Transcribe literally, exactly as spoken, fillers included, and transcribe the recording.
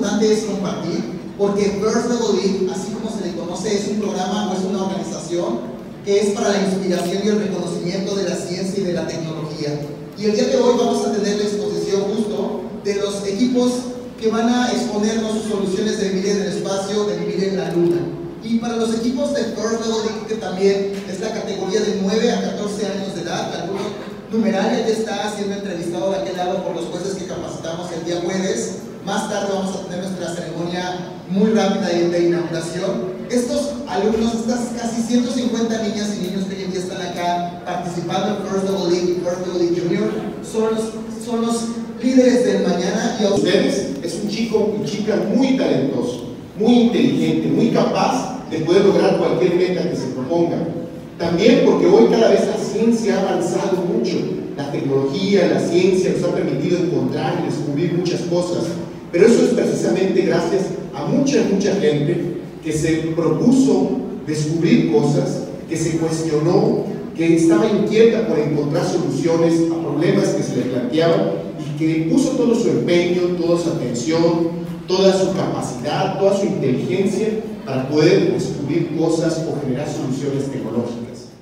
importante es compartir, porque First Lego League, así como se le conoce, es un programa o es una organización que es para la inspiración y el reconocimiento de la ciencia y de la tecnología. Y el día de hoy vamos a tener la exposición justo de los equipos que van a exponernos sus soluciones de vivir en el espacio, de vivir en la luna. Y para los equipos de First Lego League, que también es la categoría de nueve a catorce años de edad, algunos numerales ya está siendo entrevistado de aquel lado por los jueces que capacitamos el día jueves. Más tarde vamos a tener nuestra ceremonia muy rápida de inauguración. Estos alumnos, estas casi ciento cincuenta niñas y niños que hoy en día están acá participando en First Lego League y First Lego League Junior, son los, son los líderes del mañana. Y a ustedes es un chico y chica muy talentoso, muy inteligente, muy capaz de poder lograr cualquier meta que se proponga. También porque hoy cada vez la ciencia ha avanzado mucho. La tecnología, la ciencia nos ha permitido encontrar y descubrir muchas cosas. Pero eso es precisamente gracias a mucha, mucha gente que se propuso descubrir cosas, que se cuestionó, que estaba inquieta por encontrar soluciones a problemas que se le planteaban y que puso todo su empeño, toda su atención, toda su capacidad, toda su inteligencia para poder descubrir cosas o generar soluciones tecnológicas.